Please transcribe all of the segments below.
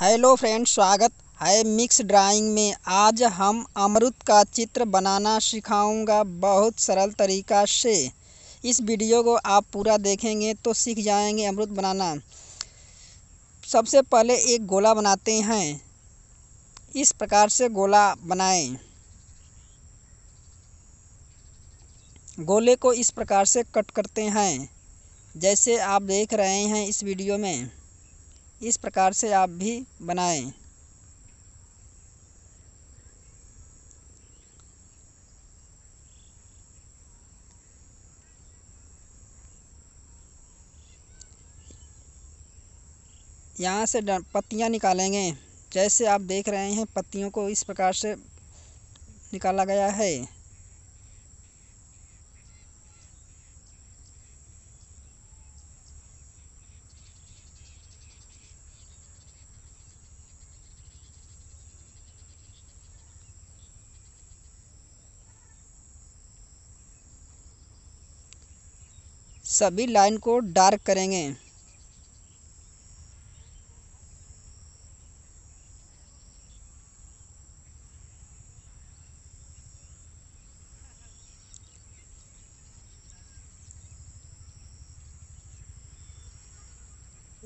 Hello friends, स्वागत है mix drawing में। आज हम अमरूद का चित्र बनाना सिखाऊंगा बहुत सरल तरीका से। इस वीडियो को आप पूरा देखेंगे तो सीख जाएंगे अमरूद बनाना। सबसे पहले एक गोला बनाते हैं। इस प्रकार से गोला बनाएं। गोले को इस प्रकार से कट करते हैं, जैसे आप देख रहे हैं इस वीडियो में। इस प्रकार से आप भी बनाएं। यहाँ से पत्तियाँ निकालेंगे, जैसे आप देख रहे हैं पत्तियों को इस प्रकार से निकाला गया है। सभी लाइन को डार्क करेंगे।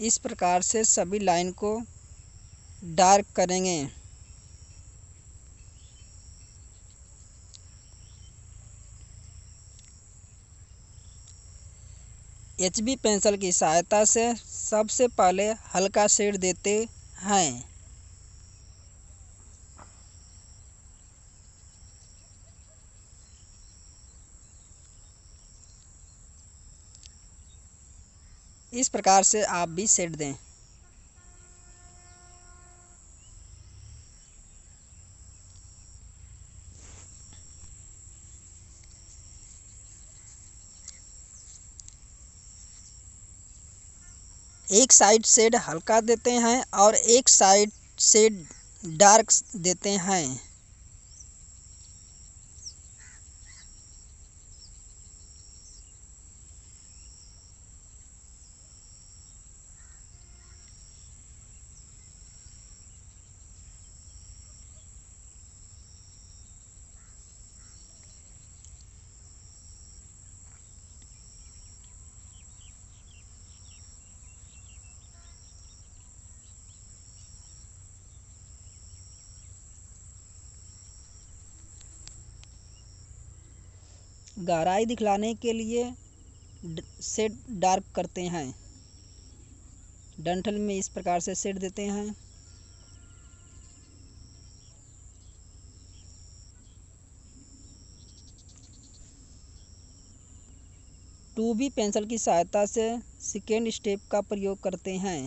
इस प्रकार से सभी लाइन को डार्क करेंगे। एचबी पेंसिल की सहायता से सबसे पहले हल्का शेड देते हैं। इस प्रकार से आप भी शेड दें। एक साइड शेड हल्का देते हैं और एक साइड शेड डार्क देते हैं। गहराई दिखलाने के लिए शेड डार्क करते हैं। डंठल में इस प्रकार से शेड देते हैं। टूबी पेंसिल की सहायता से सेकेंड स्टेप का प्रयोग करते हैं।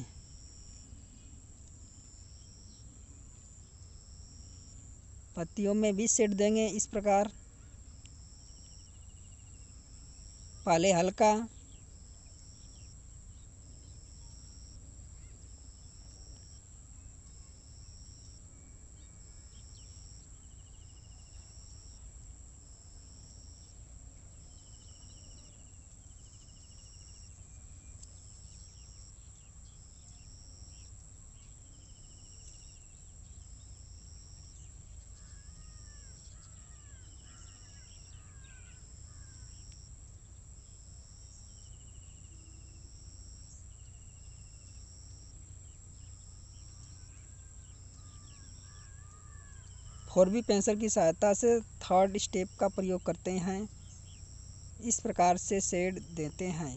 पत्तियों में भी शेड देंगे। इस प्रकार पहले हल्का, फोरबी पेंसिल की सहायता से थर्ड स्टेप का प्रयोग करते हैं। इस प्रकार से शेड देते हैं।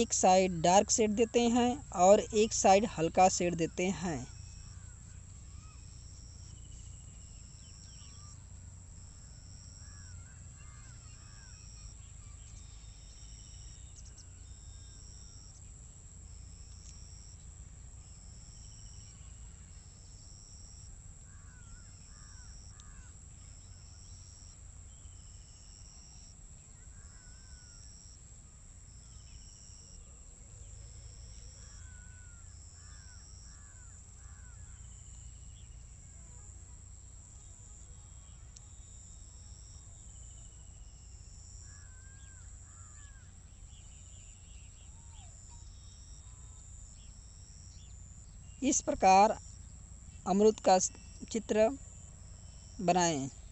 एक साइड डार्क शेड देते हैं और एक साइड हल्का शेड देते हैं। इस प्रकार अमरूद का चित्र बनाएं।